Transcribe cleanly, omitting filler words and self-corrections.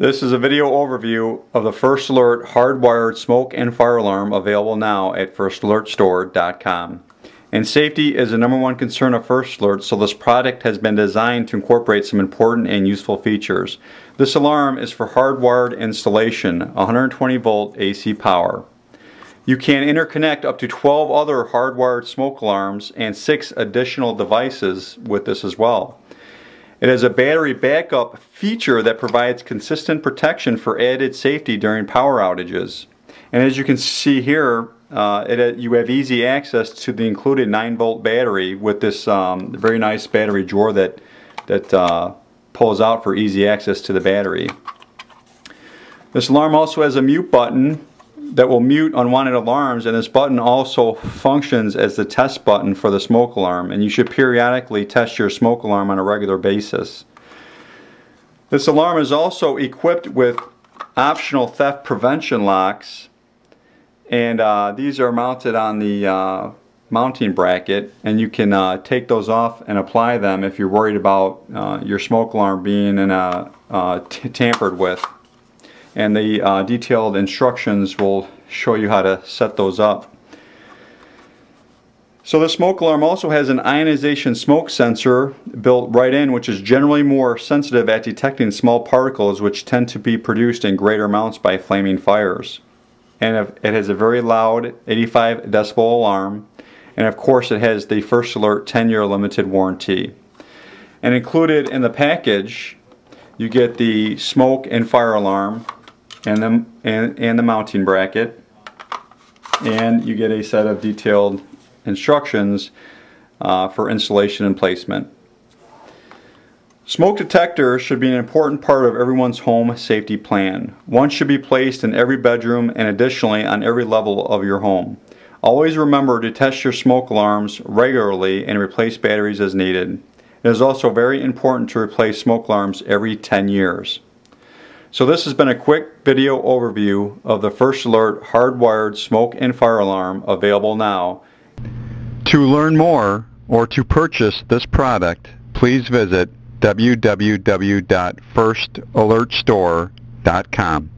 This is a video overview of the First Alert hardwired smoke and fire alarm available now at firstalertstore.com. And safety is the number one concern of First Alert, so this product has been designed to incorporate some important and useful features. This alarm is for hardwired installation, 120 volt AC power. You can interconnect up to 12 other hardwired smoke alarms and 6 additional devices with this as well. It has a battery backup feature that provides consistent protection for added safety during power outages. And as you can see here, you have easy access to the included 9-volt battery with this very nice battery drawer that pulls out for easy access to the battery. This alarm also has a mute button that will mute unwanted alarms, and this button also functions as the test button for the smoke alarm, and you should periodically test your smoke alarm on a regular basis. This alarm is also equipped with optional theft prevention locks, and these are mounted on the mounting bracket, and you can take those off and apply them if you're worried about your smoke alarm being tampered with. And the detailed instructions will show you how to set those up. So the smoke alarm also has an ionization smoke sensor built right in, which is generally more sensitive at detecting small particles which tend to be produced in greater amounts by flaming fires. And it has a very loud 85 decibel alarm, and of course it has the First Alert 10-year limited warranty. And included in the package you get the smoke and fire alarm and the mounting bracket, and you get a set of detailed instructions for installation and placement. Smoke detectors should be an important part of everyone's home safety plan. One should be placed in every bedroom and additionally on every level of your home. Always remember to test your smoke alarms regularly and replace batteries as needed. It is also very important to replace smoke alarms every 10 years. So this has been a quick video overview of the First Alert hardwired smoke and fire alarm available now. To learn more or to purchase this product, please visit www.firstalertstore.com.